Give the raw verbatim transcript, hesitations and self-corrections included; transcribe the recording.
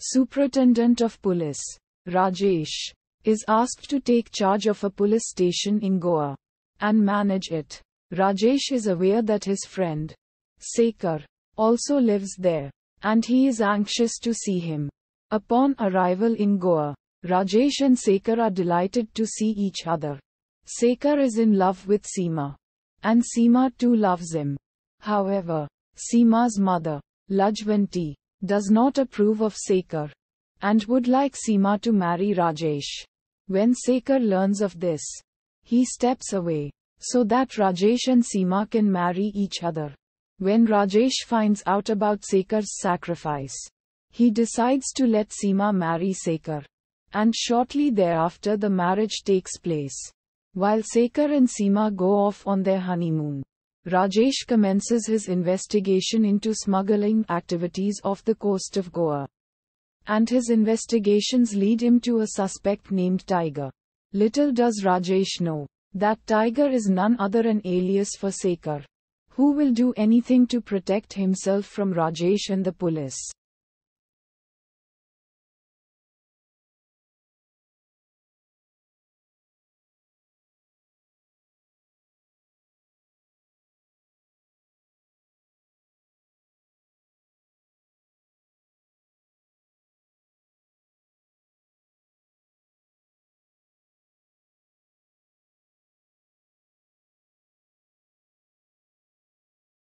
Superintendent of Police, Rajesh, is asked to take charge of a police station in Goa and manage it. Rajesh is aware that his friend, Sekar, also lives there, and he is anxious to see him. Upon arrival in Goa, Rajesh and Sekar are delighted to see each other. Sekar is in love with Seema, and Seema too loves him. However, Seema's mother, Lajwanti, does not approve of Sekar, and would like Seema to marry Rajesh. When Sekar learns of this, he steps away, so that Rajesh and Seema can marry each other. When Rajesh finds out about Sekar's sacrifice, he decides to let Seema marry Sekar, and shortly thereafter the marriage takes place. While Sekar and Seema go off on their honeymoon, Rajesh commences his investigation into smuggling activities off the coast of Goa, and his investigations lead him to a suspect named Tiger. Little does Rajesh know that Tiger is none other an alias for Sekar, who will do anything to protect himself from Rajesh and the police.